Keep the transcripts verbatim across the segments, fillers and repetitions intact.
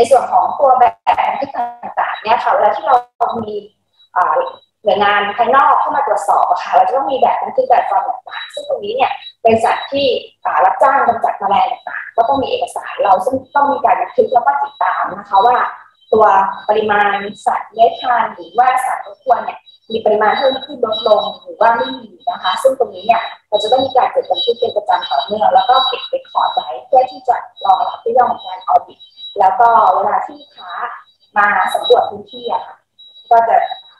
ในส่วนของตัวแบบที่ต่างๆเนี่ยค่ะเวลาที่เรามีหน่วยงานภายนอกเข้ามาตรวจสอบค่ะเราจะต้องมีแบบบันทึกแบบฟอร์มต่างๆซึ่งตรงนี้เนี่ยบริษัทที่รับจ้างกำจัดแมลงต่างๆก็ต้องมีเอกสารเราซึ่งต้องมีการบันทึกแล้วก็ติดตามนะคะว่าตัวปริมาณสัตว์เลื้อยคลานหรือว่าสัตว์รบกวนเนี่ยมีปริมาณเพิ่มขึ้นลดลงหรือว่าไม่มีนะคะซึ่งตรงนี้เนี่ยเราจะต้องมีการจดบันทึกเป็นประจำต่อเนื่องแล้วก็เก็บเรคคอร์ดไว้เพื่อที่จะรอรับเรื่องของการออดิตแล้วก็เวลาที่ลูกค้ามาสำรวจพื้นที่อะค่ะก็จะ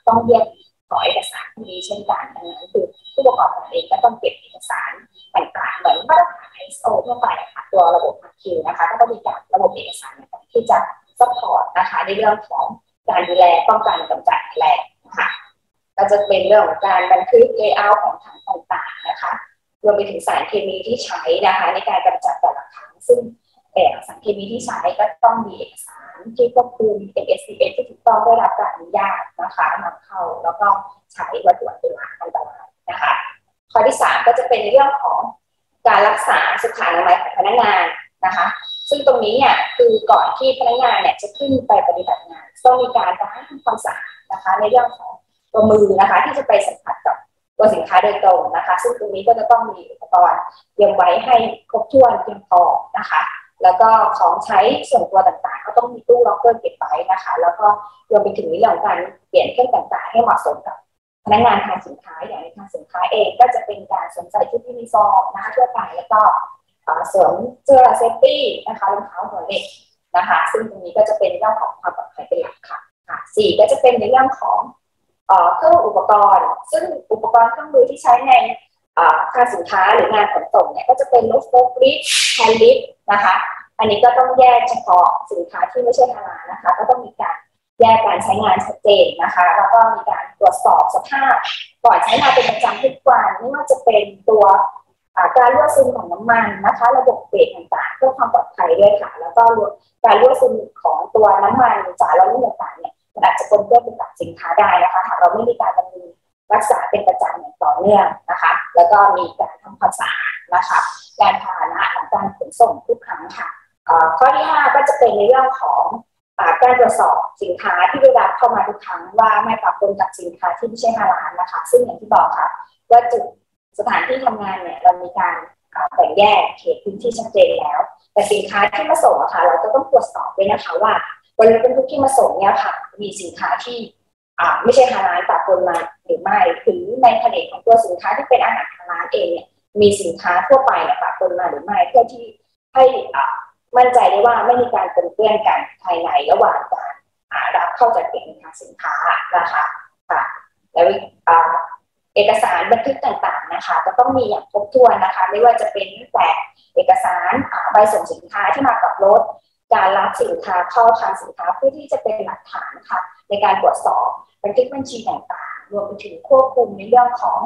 ต้องเรียกขอเอกสารนี้เช่นกันดังนั้นคือผู้ประกอบการเองก็ต้องเก็บเอกสารต่างๆเหมือนมาตรฐาน ไอ เอส โอ ทั่วไปค่ะตัวระบบ อาร์ คิว นะคะก็ต้องมีการระบบเอกสารที่จะซัพพอร์ตนะคะในเรื่องของการดูแลป้องกันกำจัดแมลงค่ะก็จะเป็นเรื่องของการบันทึก เลย์เอาต์ ของถังต่างๆนะคะรวมไปถึงสารเคมีที่ใช้นะคะในการกำจัดแต่ละถังซึ่งแต่สารเคมีที่ใช้ก็ต้องมีเอกสารที่ควบคุม เอ็ม เอส ซี เอส ที่ถูกต้องได้รับการอนุญาตนะคะนำเข้าแล้วก็ใช้วัตถุเป็นหลักในตลาดนะคะข้อที่สามก็จะเป็นในเรื่องของการรักษาสุขอนามัยของพนักงานนะคะซึ่งตรงนี้เนี่ยคือก่อนที่พนักงานเนี่ยจะขึ้นไปปฏิบัติงานต้องมีการล้างทำความสะอาดนะคะในเรื่องของตัวมือนะคะที่จะไปสัมผัสกับตัวสินค้าโดยตรงนะคะซึ่งตรงนี้ก็จะต้องมีอุปกรณ์เตรียมไว้ให้ครบถ้วนเพียงพอนะคะแล้วก็ของใช้ส่วนตัวต่างๆก็ต้องมีตู้ล็อกเกอร์เก็บไว้นะคะแล้วก็รวมไปถึงในเรื่องการเปลี่ยนเครื่องแต่งกายให้เหมาะสมกับพนักงานทางสินค้าอย่างในทางสินค้าเองก็จะเป็นการสวมใส่ชุดยูนิฟอร์มนะคะทั่วไปแล้วก็สวมเสื้อเซฟตี้นะคะรองเท้าหัวเด็กนะคะซึ่งตรงนี้ก็จะเป็นเรื่องของความปลอดภัยเป็นหลักค่ะสี่ก็จะเป็นในเรื่องของเครื่องอุปกรณ์ซึ่งอุปกรณ์เครื่องมือที่ใช้ในทางสินค้าหรืองานขนส่งเนี่ยก็จะเป็นรถโฟล์คลิฟต์แฮนด์ลิฟต์นะคะอันนี้ก็ต้องแยกเฉพาะสินค้าที่ไม่ใช่ทางร้านนะคะก็ต้องมีการแยกการใช้งานชัดเจนนะคะแล้วก็มีการตรวจสอบสภาพก่อนใช้งานเป็นประจำทุกวันไม่ว่าจะเป็นตัวการรั่วซึมของน้ำมันนะคะระบบเบรกต่างๆเพื่อความปลอดภัยด้วยค่ะแล้วก็การรั่วซึมของตัวน้ำมันสารละลายต่างๆเนี่ยมันอาจจะปนเปื้อนไปกับสินค้าได้นะคะหากเราไม่มีการดำเนินรักษาเป็นประจำอย่างต่อเนื่องนะคะแล้วก็มีการทำความสะอาดนะคะยานพาหนะของการขนส่งทุกครั้งค่ะข้อที่ห้าก็จะเป็นในเรื่องของการตรวจสอบสินค้าที่ได้รับเข้ามาทุกครั้งว่าไม่ปะปนกับสินค้าที่ไม่ใช่ฮาลาลนะคะซึ่งอย่างที่บอกค่ะว่าจุดสถานที่ทำงานเนี่ยเรามีการแบ่งแยกเขตพื้นที่ชัดเจนแล้วแต่สินค้าที่มาส่งค่ะเราจะต้องตรวจสอบด้วยนะคะว่าบริษัทเป็นผู้ที่มาส่งเนี่ยค่ะมีสินค้าที่ไม่ใช่ฮาลาลปะปนมาหรือไม่ถึงในแผนกของตัวสินค้าที่เป็นอาหารฮาลาลเองเนี่ยมีสินค้าทั่วไปปะปนมาหรือไม่เพื่อที่ให้มั่นใจได้ว่าไม่มีการปนเปื้อนกันภายในระหว่างการรับเข้าจัดเก็บในทางสินค้านะคะค่ะแล้วเอกสารบันทึกต่างๆนะคะจะต้องมีอย่างครบถ้วนนะคะไม่ว่าจะเป็นแต่เอกสารใบส่งสินค้าที่มากับรถการรับสินค้าเข้าทางสินค้าเพื่อที่จะเป็นหลักฐานค่ะในการตรวจสอบบันทึกบัญชีต่างๆรวมไปถึงควบคุมในเรื่องของ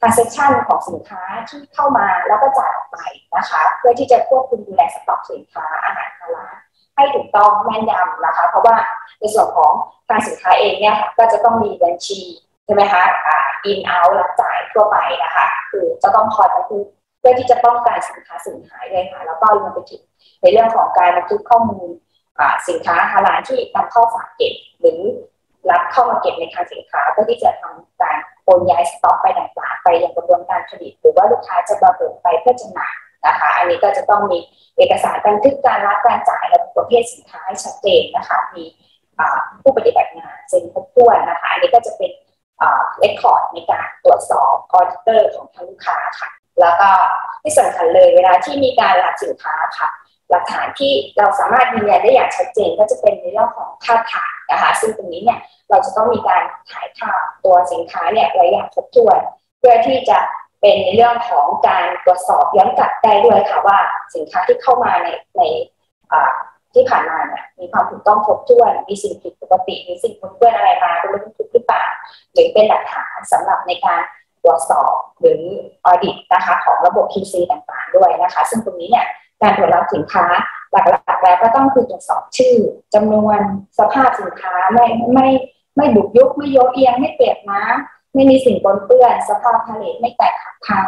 transaction ของสินค้าที่เข้ามาแล้วก็จ่ายออกไปนะคะเพื่อที่จะควบคุมดูแลสต็อกสินค้าอาหารร้านให้ถูกต้องแม่นยำนะคะเพราะว่าในส่วนของการสินค้าเองเนี่ยก็จะต้องมีบัญชีใช่ไหมคะอ่า in out รับจ่ายทั่วไปนะคะคือจะต้องคอยบันทึกเพื่อที่จะป้องกันสินค้าสูญหายเลยค่ะแล้วก็รวมไปถึงในเรื่องของการบันทึกข้อมูลอ่าสินค้าร้านที่นำเข้าฝากเก็บหรือรับเข้ามาเก็บในทางสินค้าเพื่อที่จะทำการโอนย้ายสต็อกไปต่างๆไปยังกระบวนการผลิตหรือว่าลูกค้าจะบริโภคไปเพื่อจำหน่ายนะคะอันนี้ก็จะต้องมีเอกสารบันทึกการรับการจ่ายและประเภทสินค้าชัดเจนนะคะมีผู้ปฏิบัติงานเซ็นครบถ้วนนะคะอันนี้ก็จะเป็นเรคคอร์ดในการตรวจสอบออดิเตอร์ของทางลูกค้าค่ะแล้วก็ที่สำคัญเลยเวลาที่มีการรับสินค้าค่ะหลักฐานที่เราสามารถยืนยันได้อย่างชัดเจนก็จะเป็นในเรื่องของภาพถ่ายนะคะซึ่งตรงนี้เนี่ยเราจะต้องมีการถ่ายภาพตัวสินค้าเนี่ยหลายอย่างครบถ้วนเพื่อที่จะเป็นในเรื่องของการตรวจสอบย้อนกลับได้ด้วยค่ะว่าสินค้าที่เข้ามาในในที่ผ่านมาเนี่ยมีความถูกต้องครบถ้วนมีสิ่งผิดปกติมีสิ่งปนเปื้อนอะไรมาเป็นเรื่องผิดหรือเปล่าหรือเป็นหลักฐานสำหรับในการตรวจสอบหรือออดิตนะคะของระบบ คิว ซี ต่างๆด้วยนะคะซึ่งตรงนี้เนี่ยการตรวจรับสินค้าหลักๆแล้วก็ต้องคือตรวจสอบชื่อจำนวนสภาพสินค้าไม่ไม่ไม่บุบยุบไม่โยเอียงไม่เปียกน้ำไม่มีสิ่งปนเปื้อนสภาพผลิตไม่แตกหักพัง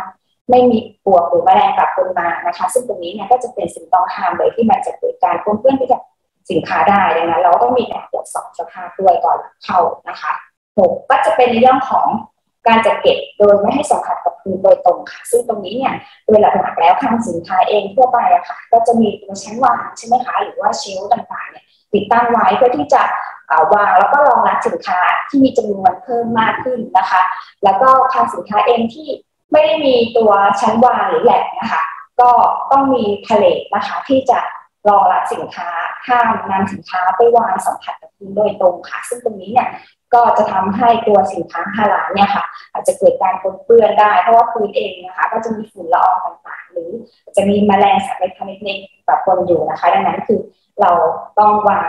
ไม่มีปวกหรือแมลงปะปนมานะคะซึ่งตรงนี้เนี่ยก็จะเป็นสิ่งต้องห้ามเลยที่มันจะเกิดการปนเปื้อนไปกับ สินค้าได้ดังนั้นเราต้องมีการตรวจสอบสภาพด้วยก่อนเข้านะคะหกก็จะเป็นในเรื่องของการจัดเก็บโดยไม่ให้สัมผัสกับพื้นโดยตรงค่ะซึ่งตรงนี้เนี่ยโดยหลักๆแล้วทางสินค้าเองทั่วไปอะค่ะก็จะมีตัวชั้นวางใช่ไหมคะหรือว่าเชลฟ์ต่างๆเนี่ยติดตั้งไว้เพื่อที่จะวางแล้วก็รองรับสินค้าที่มีจำนวนเพิ่มมากขึ้นนะคะแล้วก็ทางสินค้าเองที่ไม่ได้มีตัวชั้นวางหรือแหลกนะคะก็ต้องมีพาเลทนะคะที่จะรองรับสินค้าห้ามนำสินค้าไปวางสัมผัสกับพื้นโดยตรงค่ะซึ่งตรงนี้เนี่ยก็จะทำให้ตัวสินค้าฮาลาลเนี่ยค่ะอาจจะเกิดการปนเปื้อนได้เพราะว่าพื้นเองนะคะก็จะมีฝุ่นละอองต่างๆหรือจะมีแมลงสาบเล็กๆปะปนอยู่นะคะดังนั้นคือเราต้องวาง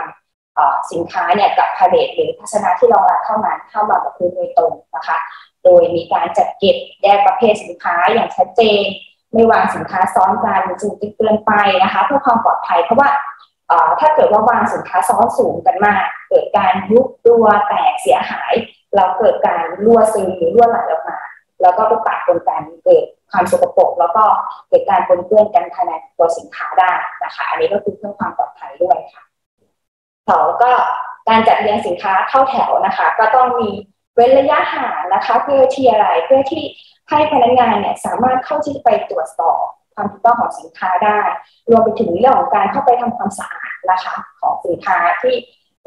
สินค้าเนี่ยกับพาเลทหรือภาชนะที่รองรับเท่านั้นเข้ามากับพื้นโดยตรงนะคะโดยมีการจัดเก็บแยกประเภทสินค้าอย่างชัดเจนไม่วางสินค้าซ้อนกันหรือจุ่มเกินไปนะคะเพื่อความปลอดภัยเพราะว่าถ้าเกิดว่าวางสินค้าซ้อนสูงกันมากเกิดการยุบตัวแตกเสียหายเราเกิดการรั่วซึมหรือรั่วไหลออกมาแล้วก็ไปปะปนกันเกิดความสกปรกแล้วก็เกิดการปนเปื้อนกันภายในตัวสินค้าได้นะคะอันนี้ก็คือเรื่องความปลอดภัยด้วยค่ะสองก็การจัดเรียงสินค้าเข้าแถวนะคะก็ต้องมีเว้นระยะห่างนะคะเพื่อที่อะไรเพื่อที่ให้พนักงานเนี่ยสามารถเข้าที่ไปตรวจสอบความถูกต้องของสินค้าได้รวมไปถึงเรื่องของการเข้าไปทำความสะอาดนะคะของสินค้าที่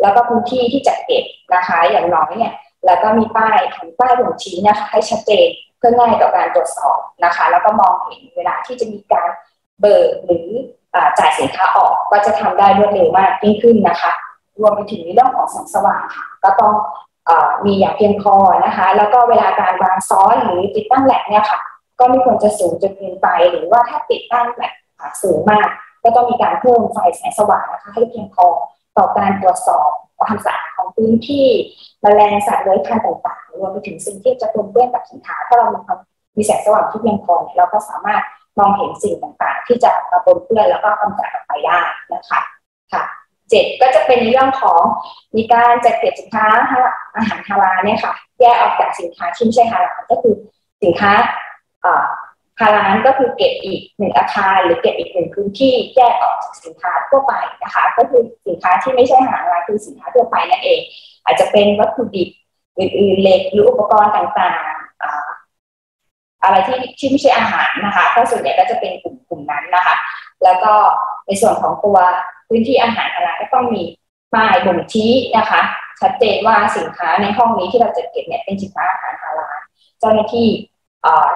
แล้วก็พื้นที่ที่จัดเก็บนะคะอย่างน้อยเนี่ยแล้วก็มีป้ายแผ่นป้ายบ่งชี้นะคะให้ชัดเจนเพื่อง่ายต่อการตรวจสอบนะคะแล้วก็มองเห็นเวลาที่จะมีการเบิกหรือจ่ายสินค้าออกก็จะทำได้รวดเร็วมากยิ่งขึ้นนะคะรวมไปถึงในเรื่องของแสงสว่างค่ะก็ต้องมีอย่างเพียงพอนะคะแล้วก็เวลาการวางซ้อนหรือติดตั้งแหลกเนี่ยค่ะก็ไม่ควรจะสูงจนเกินไปหรือว่าถ้าติดตั้งแหลกสูงมากก็ต้องมีการเพิ่มไฟแสงสว่างนะคะให้เพียงพอต่อการตรวจสอบความสะอาดของพื้นที่แมลงสัตว์เลื้อยคลานต่างๆรวมไปถึงสิ่งที่จะปนเปื้อนกับสินค้าถ้าเรามีความมีแสงสว่างที่เพียงพอเราก็สามารถมองเห็นสิ่งต่างๆที่จะปนเปื้อนแล้วก็กำจัดออกไปได้นะคะค่ะเจ็ดก็จะเป็นในเรื่องของมีการจัดเก็บสินค้าอาหารฮาลาลเนี่ยค่ะแยกออกจากสินค้าที่ไม่ใช่ฮาลาลก็คือสินค้าฮาลาลก็คือเก็บอีกหนึ่งอาคารหรือเก็บอีกหนึ่งพื้นที่แยกออกจากสินค้าทั่วไปนะคะก็คือสินค้าที่ไม่ใช่ฮาลาลคือสินค้าทั่วไปนั่นเองอาจจะเป็นวัตถุดิบอื่นๆเหล็กหรืออุปกรณ์ต่างๆอะไรที่ที่ไม่ใช่อาหารนะคะก็ส่วนใหญ่ก็จะเป็นกลุ่มกลุ่มนั้นนะคะแล้วก็ในส่วนของตัวพื้นที่อาหารฮาลาลก็ต้องมีป้ายบ่งชี้นะคะชัดเจนว่าสินค้าในห้องนี้ที่เราจัดเก็บเนี่ยเป็นสินค้าอาหารฮาลาลเจ้าหน้าที่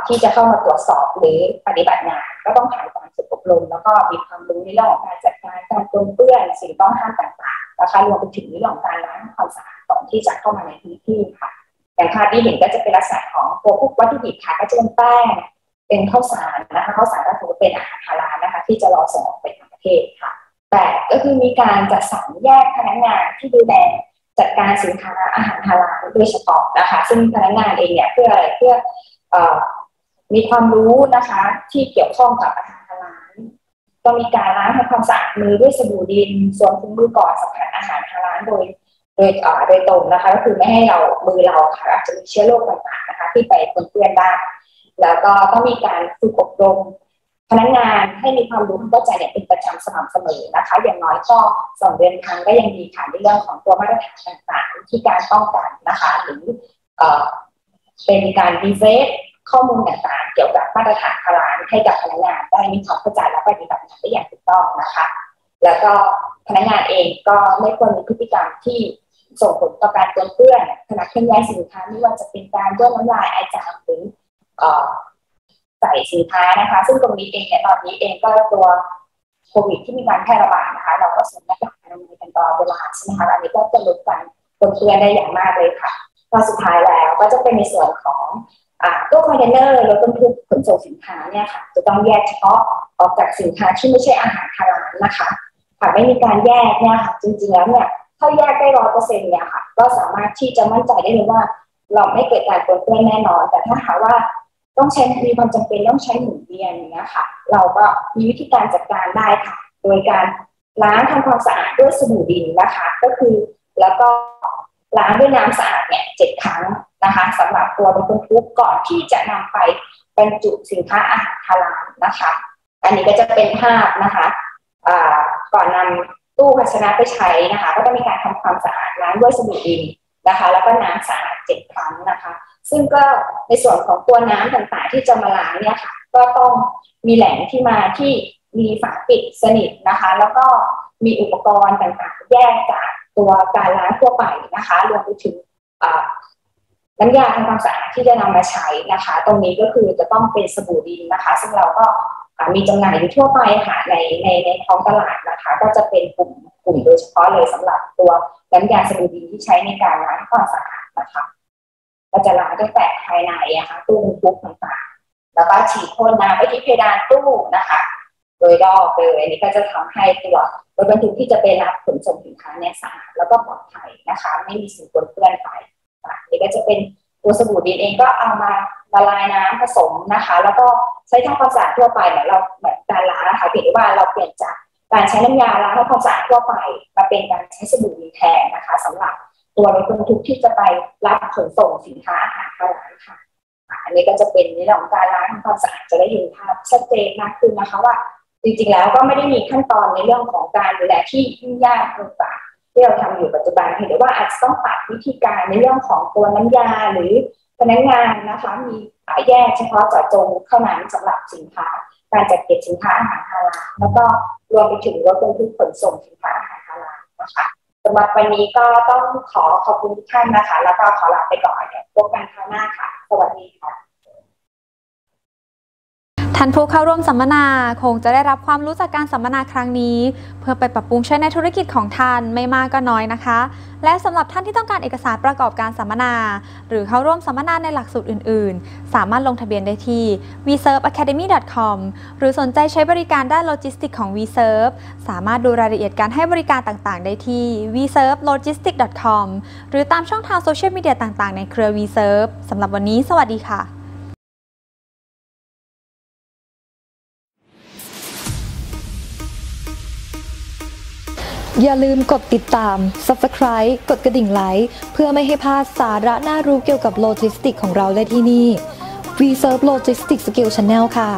ที่จะเข้ามาตรวจสอบหรือปฏิบัติงานก็ต้องผ่านการฝึกอบรมแล้วก็มีความรู้ในเรื่องของการจัดการการปนเปื้อนสิ่งต้องห้ามต่างๆนะคะรวมไปถึงเรื่องการล้างความสะอาดก่อนที่จะเข้ามาในพื้นที่ค่ะอย่างภาพที่เห็นก็จะเป็นลักษณะของตัวพวกวัตถุดิบค่ะก็จะเป็นแป้งเป็นข้าวสารนะคะข้าวสารก็ถือว่าเป็นอาหารฮาลาลนะคะที่จะรอส่งออกไปต่างประเทศค่ะแต่ก็คือมีการจัดสรรแยกพนักงานที่ดูแลจัดการสินค้าอาหารฮาลาลโดยเฉพาะนะคะซึ่งพนักงานเองเนี่ยเพื่ออะไรเพื่อมีความรู้นะคะที่เกี่ยวข้องกับอาหารฮาลาลก็มีการล้างทำความสะอาดมือด้วยสบู่ดินสวมถุงมือก่อนสัมผัสอาหารฮาลาลโดยโดยโดยตรงนะคะก็คือไม่ให้เรามือเราค่ะอาจจะมีเชื้อโรคต่างๆนะคะที่ไปปนเปื้อนได้แล้วก็ต้องมีการฝึกอบรมพนักงานให้มีความรู้ความเข้าใจเนี่ยเป็นประจำสม่ำเสมอนะคะอย่างน้อยก็สองเดือนครั้งก็ยังดีค่ะในเรื่องของตัวมาตรฐานต่างๆที่การป้องกันนะคะหรือเป็นการรีเฟซข้อมูลต่างๆเกี่ยวกับมาตรฐานฮาลาลให้กับพนักงานได้มีความเข้าใจและปฏิบัติงานได้อย่างถูกต้องนะคะแล้วก็พนักงานเองก็ไม่ควรมีพฤติกรรมที่ส่งผลต่อการปนเปื้อนขณะเคลื่อนย้ายสินค้าไม่ว่าจะเป็นการย่นน้ำลายไอจามหรือใส่สินค้านะคะซึ่งตรงนี้เองเนี่ยตอนนี้เองก็ตัวโควิดที่มีการแพร่ระบาดนะคะเราก็สวมหน้ากากอนามัยกันตลอดเวลาใช่ไหมคะอันนี้ก็จะลดการปนเปื้อนได้อย่างมากเลยค่ะพอสุดท้ายแล้วก็จะเป็นในส่วนของตู้คอนเทนเนอร์รถบรรทุกขนส่งสินค้าเนี่ยค่ะจะต้องแยกเฉพาะออกจากสินค้าที่ไม่ใช่อาหารฮาลาลนะคะหากไม่มีการแยกเนี่ยค่ะจริงๆแล้วเนี่ยถ้าแยกได้ร้อยเปอร์เซ็นต์เนี่ยค่ะก็สามารถที่จะมั่นใจได้เลยว่าเราไม่เกิดการปนเปื้อนแน่นอนแต่ถ้าหากว่าต้องใช้มีความจำเป็นต้องใช้หมุนเวียนเนี่ยค่ะเราก็มีวิธีการจัดการได้ค่ะโดยการล้างทำความสะอาดด้วยสบู่ดินนะคะก็คือแล้วก็ล้างด้วยน้ำสะอาดเนี่ยเจ็ดครั้งนะคะสำหรับตัวรถบรรทุกก่อนที่จะนำไปบรรจุสินค้าอาหารฮาลาลนะคะอันนี้ก็จะเป็นภาพนะคะก่อนนำ ตู้ภาชนะไปใช้นะคะก็จะมีการทำความสะอาดล้างด้วยสบู่ดินนะคะแล้วก็น้ำสะอาดเจ็ดครั้งนะคะซึ่งก็ในส่วนของตัวน้ำต่างๆที่จะมาล้างเนี่ยค่ะก็ต้องมีแหล่งที่มาที่มีฝาปิดสนิทนะคะแล้วก็มีอุปกรณ์ต่างๆแยกจากตัวการล้างทั่วไปนะคะรวมไปถึงน้ำยาทำความสะอาดที่จะนำมาใช้นะคะตรงนี้ก็คือจะต้องเป็นสบู่ดินนะคะซึ่งเราก็มีจำหน่ายอยู่ทั่วไปค่ะในในในท้องตลาดนะคะก็จะเป็นกลุ่มกลุ่มโดยเฉพาะเลยสำหรับตัวน้ำยาสบู่ดินที่ใช้ในการล้างความสะอาดนะคะก็จะล้างตั้งแต่ภายในนะคะตู้ทุกต่างๆแล้วก็ฉีดพ่นน้ำไปที่เพดานตู้นะคะโดยรอบเลยอันนี้ก็จะทำให้ตัวรถบรรทุกที่จะไปรับขนส่งสินค้าเนี่ยสะอาดแล้วก็ปลอดภัยนะคะไม่มีสิ่งปนเปื้อนไปนี่ก็จะเป็นตัวสบู่ดินเองก็เอามาละลายน้ำผสมนะคะแล้วก็ใช้ทำความสะอาดทั่วไปเนี่ยเราเหมือนการล้างนะคะเปลี่ยนว่าเราเปลี่ยนจากการใช้น้ำยาล้างทำความสะอาดทั่วไปมาเป็นการใช้สบู่ดินแทนนะคะสำหรับตัวรถบรรทุกที่จะไปรับขนส่งสินค้าอาหารร้านค่ะอันนี้ก็จะเป็นในเรื่องของการล้างทำความสะอาดจะได้เห็นภาพชัดเจนมากขึ้นนะคะว่าจริงๆแล้วก็ไม่ได้มีขั้นตอนในเรื่องของการดูแลที่ยุ่งยากต่างๆที่เราทำอยู่ปัจจุบันเห็นได้ว่าอาจจะต้องปรับวิธีการในเรื่องของตัวน้ำยาหรือพนักงานนะคะมีแยกเฉพาะเจาะจงเท่านั้นสำหรับสินค้าการจัดเก็บสินค้าอาหารฮาลาลแล้วก็รวมไปถึงรถบรรทุกขนส่งสินค้าอาหารฮาลาลนะคะสำหรับวันนี้ก็ต้องขอขอบคุณทุกท่านนะคะแล้วก็ขอลาไปก่อนพบกันคราวหน้าค่ะสวัสดีค่ะท่านผู้เข้าร่วมสัมมนาคงจะได้รับความรู้จากการสัมมนาครั้งนี้เพื่อไปปรับปรุงใช้ในธุรกิจของท่านไม่มากก็น้อยนะคะและสำหรับท่านที่ต้องการเอกสารประกอบการสัมมนาหรือเข้าร่วมสัมมนาในหลักสูตรอื่นๆสามารถลงทะเบียนได้ที่ วี เซิร์ฟ แอคาเดมี่ ดอท คอม หรือสนใจใช้บริการด้านโลจิสติกของ วี เซิร์ฟ สามารถดูรายละเอียดการให้บริการต่างๆได้ที่ วี เซิร์ฟ โลจิสติกส์ ดอท คอม หรือตามช่องทางโซเชียลมีเดียต่างๆในเครือ วี เซิร์ฟ สำหรับวันนี้สวัสดีค่ะอย่าลืมกดติดตาม ซับสไครบ์ กดกระดิ่งไลค์เพื่อไม่ให้พลาดสาระน่ารู้เกี่ยวกับโลจิสติกของเราได้ที่นี่ V-Serve Logistics Skill Channel ค่ะ